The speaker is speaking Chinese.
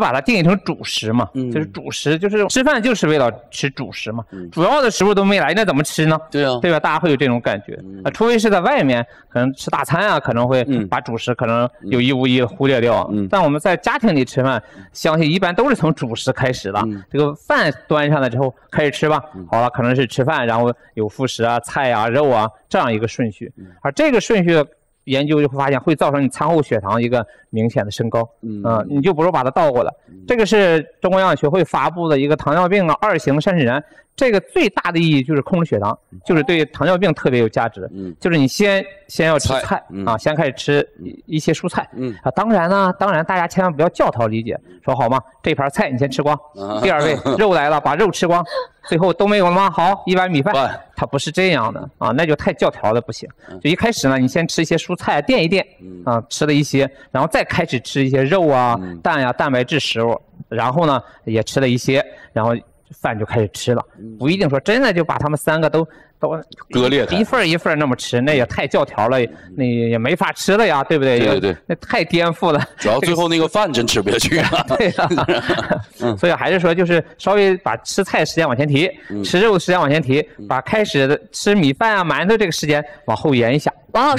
把它定义成主食嘛，就是主食，就是吃饭就是为了吃主食嘛，主要的食物都没来，那怎么吃呢？对啊，对吧？大家会有这种感觉啊，除非是在外面可能吃大餐啊，可能会把主食可能有意无意忽略掉。但我们在家庭里吃饭，相信一般都是从主食开始的，这个饭端上来之后开始吃吧，好了，可能是吃饭，然后有副食啊、菜啊、肉啊这样一个顺序，而这个顺序。 研究就会发现，会造成你餐后血糖一个明显的升高。你就不如把它倒过来。这个是中国营养学会发布的一个糖尿病的2型膳食指南。这个最大的意义就是控制血糖，就是对糖尿病特别有价值。就是你先要吃菜啊，先开始吃一些蔬菜啊。当然呢，大家千万不要教条理解，说好吗？这盘菜你先吃光，第二位肉来了，把肉吃光。 最后都没有了吗？好，一碗米饭，它不是这样的啊，那就太教条了，不行。就一开始呢，你先吃一些蔬菜垫一垫，啊，吃了一些，然后再开始吃一些肉啊、蛋呀、蛋白质食物，然后呢也吃了一些，然后饭就开始吃了。不一定说真的就把它们3个都割裂，一份一份那么吃，那也太教条了，那也没法吃了呀，对不对？对对，那太颠覆了。主要最后那个饭真吃不下去了。对呀，所以还是说，就是稍微把吃菜时间往前提，吃肉时间往前提，把开始的吃米饭啊、馒头这个时间往后延一下。王老师。